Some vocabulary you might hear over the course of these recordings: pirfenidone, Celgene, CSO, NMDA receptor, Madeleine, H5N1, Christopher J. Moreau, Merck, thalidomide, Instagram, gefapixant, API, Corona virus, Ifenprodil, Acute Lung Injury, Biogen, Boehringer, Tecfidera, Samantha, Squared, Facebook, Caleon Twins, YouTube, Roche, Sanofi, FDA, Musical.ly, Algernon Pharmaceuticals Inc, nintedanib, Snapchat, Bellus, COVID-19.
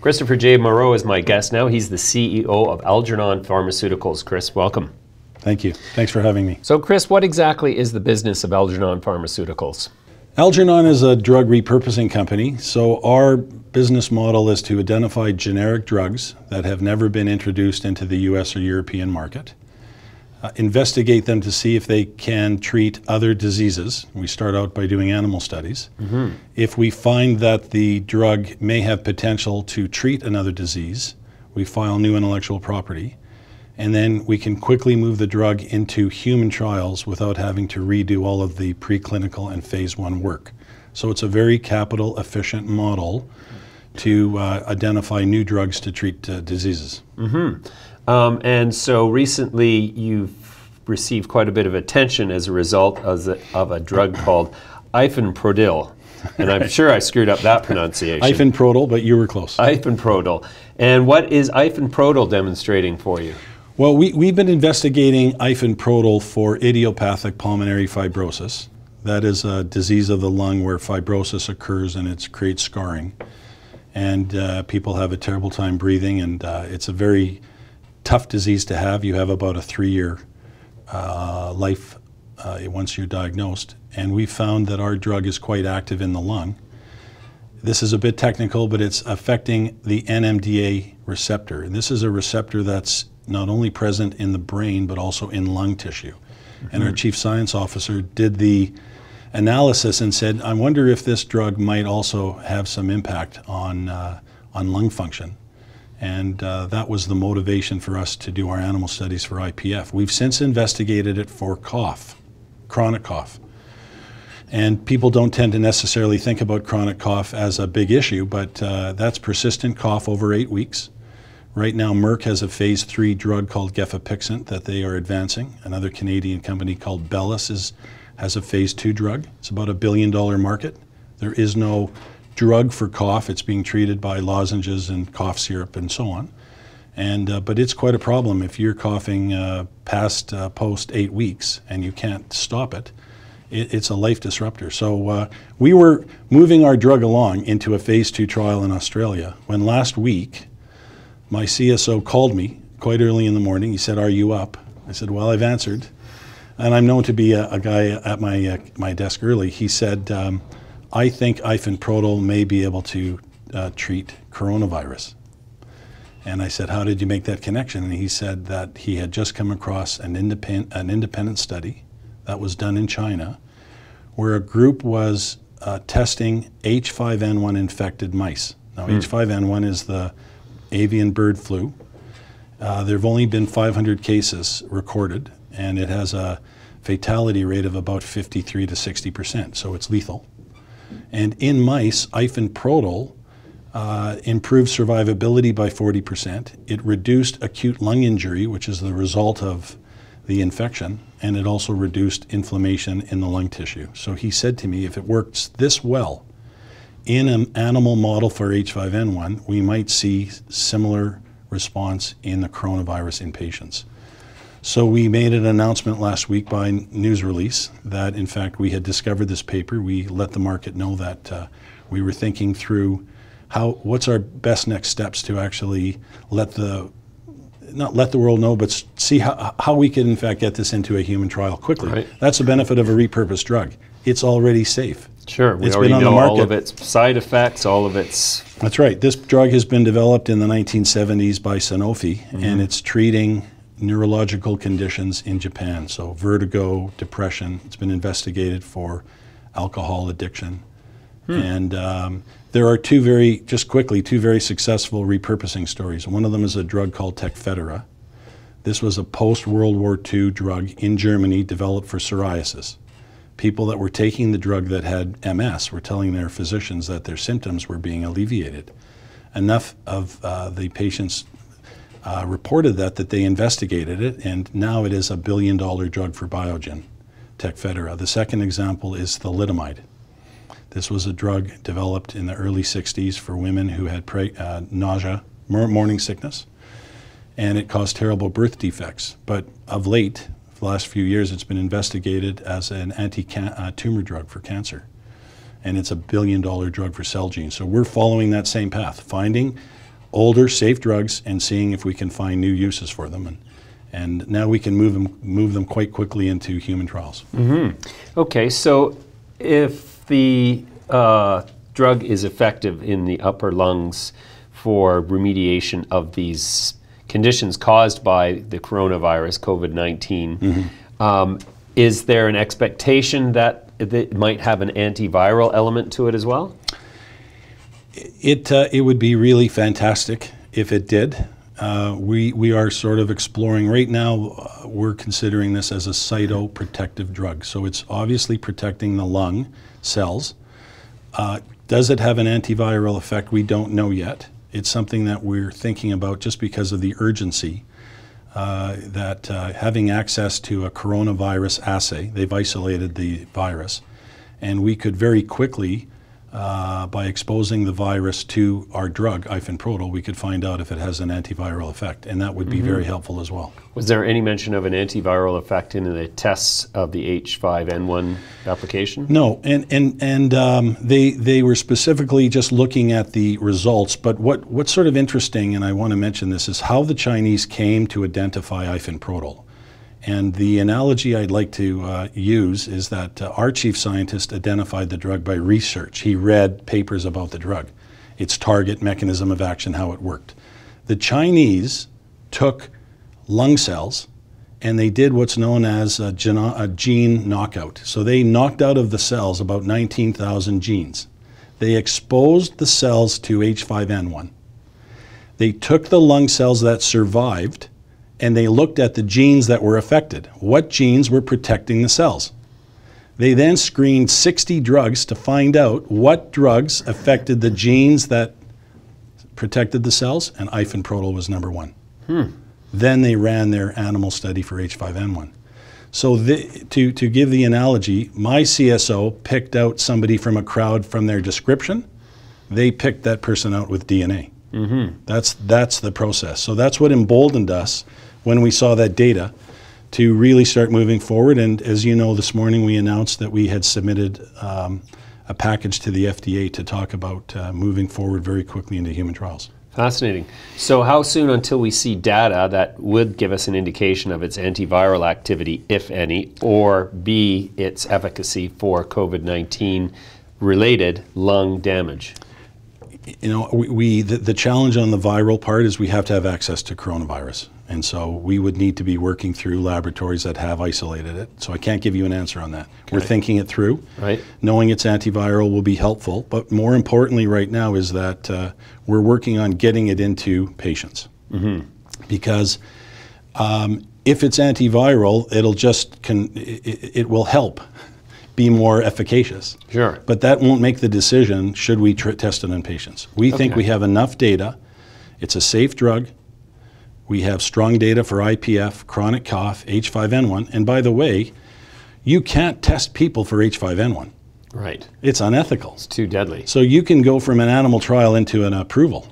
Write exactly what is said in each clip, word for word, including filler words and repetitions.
Christopher J. Moreau is my guest now. He's the C E O of Algernon Pharmaceuticals. Chris, welcome. Thank you. Thanks for having me. So, Chris, what exactly is the business of Algernon Pharmaceuticals? Algernon is a drug repurposing company. So our business model is to identify generic drugs that have never been introduced into the U S or European market, uh, investigate them to see if they can treat other diseases. We start out by doing animal studies. Mm-hmm. If we find that the drug may have potential to treat another disease, we file new intellectual property. And then we can quickly move the drug into human trials without having to redo all of the preclinical and phase one work. So it's a very capital efficient model to uh, identify new drugs to treat uh, diseases. Mm-hmm. um, and so recently you've received quite a bit of attention as a result of, the, of a drug called Ifenprodil. And I'm sure I screwed up that pronunciation. Ifenprodil, but you were close. Ifenprodil. And what is Ifenprodil demonstrating for you? Well, we, we've been investigating Ifenprodil for idiopathic pulmonary fibrosis. That is a disease of the lung where fibrosis occurs and it creates scarring. And uh, people have a terrible time breathing, and uh, it's a very tough disease to have. You have about a three-year uh, life uh, once you're diagnosed. And we found that our drug is quite active in the lung. This is a bit technical, but it's affecting the N M D A receptor. And this is a receptor that's not only present in the brain, but also in lung tissue. Mm-hmm. And our chief science officer did the analysis and said, I wonder if this drug might also have some impact on, uh, on lung function. And uh, that was the motivation for us to do our animal studies for I P F. We've since investigated it for cough, chronic cough. And people don't tend to necessarily think about chronic cough as a big issue, but uh, that's persistent cough over eight weeks. Right now, Merck has a phase three drug called gefapixant that they are advancing. Another Canadian company called Bellus is, has a phase two drug. It's about a billion dollar market. There is no drug for cough. It's being treated by lozenges and cough syrup and so on. And, uh, but it's quite a problem if you're coughing uh, past uh, post eight weeks and you can't stop it. It, it's a life disruptor. So uh, we were moving our drug along into a phase two trial in Australia when last week, my C S O called me quite early in the morning. He said, are you up? I said, well, I've answered. And I'm known to be a, a guy at my, uh, my desk early. He said, um, I think Ifenprodil may be able to uh, treat coronavirus. And I said, how did you make that connection? And he said that he had just come across an, independ an independent study that was done in China where a group was uh, testing H five N one infected mice. Now, hmm. H five N one is the avian bird flu. Uh, there have only been five hundred cases recorded, and it has a fatality rate of about fifty-three to sixty percent, so it's lethal. And in mice, Ifenprodil uh, improved survivability by forty percent. It reduced acute lung injury, which is the result of the infection, and it also reduced inflammation in the lung tissue. So he said to me, if it works this well in an animal model for H five N one, we might see similar response in the coronavirus in patients. So we made an announcement last week by news release that, in fact, we had discovered this paper. We let the market know that uh, we were thinking through how, what's our best next steps to actually let the, not let the world know, but see how, how we can, in fact, get this into a human trial quickly. Right. That's the benefit of a repurposed drug. It's already safe. Sure, we already know all of its side effects, all of its... That's right. This drug has been developed in the nineteen seventies by Sanofi, mm-hmm. and it's treating neurological conditions in Japan. So vertigo, depression. It's been investigated for alcohol addiction. Hmm. And um, there are two very, just quickly, two very successful repurposing stories. One of them is a drug called Tecfidera. This was a post-World War Two drug in Germany developed for psoriasis. People that were taking the drug that had M S were telling their physicians that their symptoms were being alleviated. Enough of uh, the patients uh, reported that that they investigated it, and now it is a billion dollar drug for Biogen, Tecfidera. The second example is thalidomide. This was a drug developed in the early sixties for women who had pre uh, nausea, morning sickness, and it caused terrible birth defects. But of late, the last few years, it's been investigated as an anti-tumor drug for cancer, and it's a billion dollar drug for Celgene. So we're following that same path, finding older, safe drugs and seeing if we can find new uses for them. And, and now we can move them, move them quite quickly into human trials. Mm-hmm. Okay, so if the uh, drug is effective in the upper lungs for remediation of these conditions caused by the coronavirus, COVID nineteen, mm-hmm. um, is there an expectation that it might have an antiviral element to it as well? It, uh, it would be really fantastic if it did. Uh, we, we are sort of exploring right now, uh, we're considering this as a cytoprotective drug. So it's obviously protecting the lung cells. Uh, does it have an antiviral effect? We don't know yet. It's something that we're thinking about just because of the urgency uh, that uh, having access to a coronavirus assay, they've isolated the virus, and we could very quickly Uh, by exposing the virus to our drug, Ifenprodil, we could find out if it has an antiviral effect, and that would be mm-hmm. very helpful as well. Was there any mention of an antiviral effect in the tests of the H five N one application? No, and, and, and um, they, they were specifically just looking at the results, but what, what's sort of interesting, and I want to mention this, is how the Chinese came to identify Ifenprodil. And the analogy I'd like to uh, use is that uh, our chief scientist identified the drug by research. He read papers about the drug, its target, mechanism of action, how it worked. The Chinese took lung cells and they did what's known as a, gen a gene knockout. So they knocked out of the cells about nineteen thousand genes. They exposed the cells to H five N one. They took the lung cells that survived and they looked at the genes that were affected. What genes were protecting the cells? They then screened sixty drugs to find out what drugs affected the genes that protected the cells, and Ifenprodil was number one. Hmm. Then they ran their animal study for H five N one. So the, to, to give the analogy, my C S O picked out somebody from a crowd from their description. They picked that person out with D N A. Mm-hmm. That's, that's the process. So that's what emboldened us when we saw that data to really start moving forward. And as you know, this morning we announced that we had submitted um, a package to the F D A to talk about uh, moving forward very quickly into human trials. Fascinating. So how soon until we see data that would give us an indication of its antiviral activity, if any, or B, its efficacy for COVID nineteen related lung damage? You know, we, we the, the challenge on the viral part is we have to have access to coronavirus. And so we would need to be working through laboratories that have isolated it. So I can't give you an answer on that. Okay. We're thinking it through. Right. Knowing it's antiviral will be helpful. But more importantly right now is that uh, we're working on getting it into patients. Mm-hmm. Because um, if it's antiviral, it'll just, con it, it will help be more efficacious. Sure. But that won't make the decision, should we tr test it on patients. We okay. think we have enough data. It's a safe drug. We have strong data for I P F, chronic cough, H five N one. And by the way, you can't test people for H five N one. Right. It's unethical. It's too deadly. So you can go from an animal trial into an approval.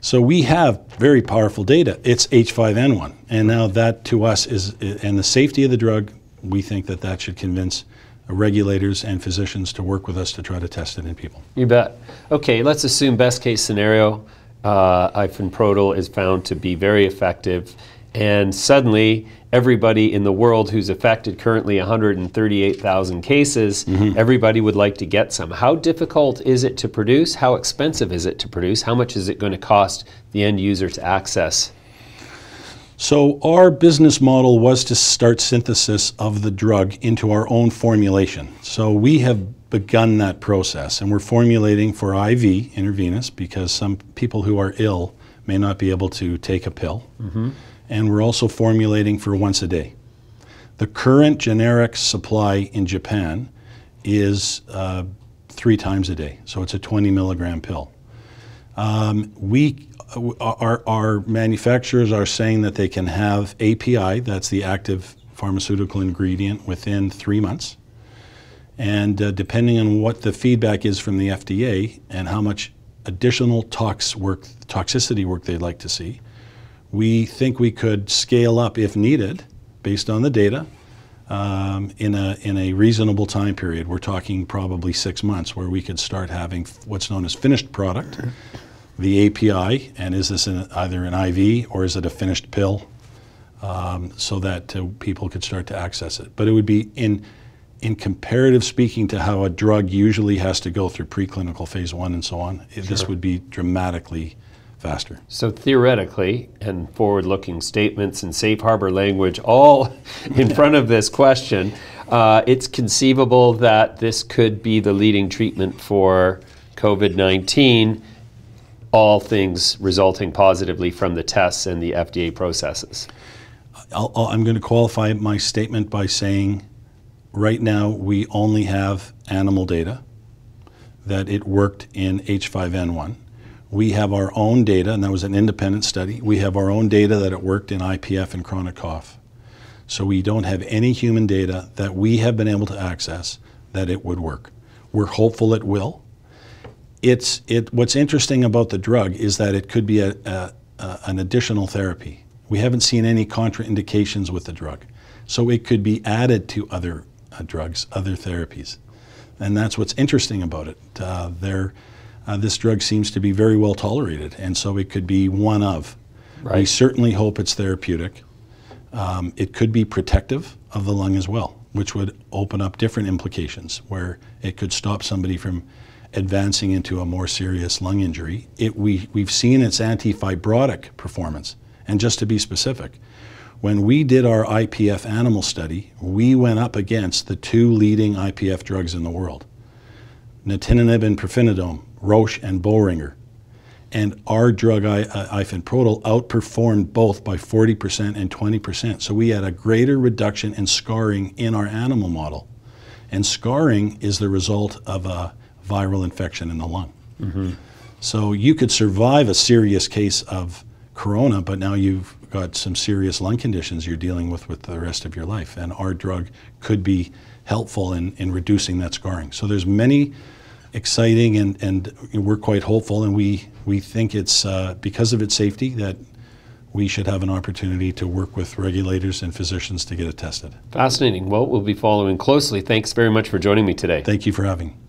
So we have very powerful data. It's H five N one. And now that to us is, and the safety of the drug, we think that that should convince regulators and physicians to work with us to try to test it in people. You bet. Okay, let's assume best case scenario, uh, Ifenprodil is found to be very effective, and suddenly everybody in the world who's affected, currently one hundred thirty-eight thousand cases, mm-hmm. everybody would like to get some. How difficult is it to produce? How expensive is it to produce? How much is it going to cost the end user to access? So our business model was to start synthesis of the drug into our own formulation. So we have begun that process, and we're formulating for I V, intravenous, because some people who are ill may not be able to take a pill. Mm-hmm. And we're also formulating for once a day. The current generic supply in Japan is uh, three times a day, so it's a twenty milligram pill. Um, we Our, our manufacturers are saying that they can have A P I, that's the active pharmaceutical ingredient, within three months. And uh, depending on what the feedback is from the F D A and how much additional tox work, toxicity work they'd like to see, we think we could scale up if needed, based on the data, um, in, a, in a reasonable time period. We're talking probably six months where we could start having what's known as finished product. the A P I, and is this in either an I V or is it a finished pill, um, so that uh, people could start to access it. But it would be in, in comparative speaking to how a drug usually has to go through preclinical phase one and so on, sure. This would be dramatically faster. So theoretically, and forward-looking statements and safe harbor language all in front of this question, uh, it's conceivable that this could be the leading treatment for COVID nineteen, all things resulting positively from the tests and the F D A processes. I'll, I'll, I'm going to qualify my statement by saying right now we only have animal data that it worked in H five N one. We have our own data, and that was an independent study. We have our own data that it worked in I P F and chronic cough. So we don't have any human data that we have been able to access that it would work. We're hopeful it will. It's, it, what's interesting about the drug is that it could be a, a, a, an additional therapy. We haven't seen any contraindications with the drug. So it could be added to other uh, drugs, other therapies. And that's what's interesting about it. Uh, they're, Uh, this drug seems to be very well tolerated, and so it could be one of. Right. We certainly hope it's therapeutic. Um, it could be protective of the lung as well, which would open up different implications where it could stop somebody from advancing into a more serious lung injury. It, we, we've seen its anti-fibrotic performance. And just to be specific, when we did our I P F animal study, we went up against the two leading I P F drugs in the world, nintedanib and pirfenidone, Roche and Boehringer, and our drug Ifenprodil outperformed both by forty percent and twenty percent. So we had a greater reduction in scarring in our animal model, and scarring is the result of a viral infection in the lung. Mm-hmm. So you could survive a serious case of corona, but now you've got some serious lung conditions you're dealing with with the rest of your life, and our drug could be helpful in, in reducing that scarring. So there's many exciting, and, and we're quite hopeful, and we, we think it's uh, because of its safety that we should have an opportunity to work with regulators and physicians to get it tested. Fascinating. Well, we'll be following closely. Thanks very much for joining me today. Thank you for having me.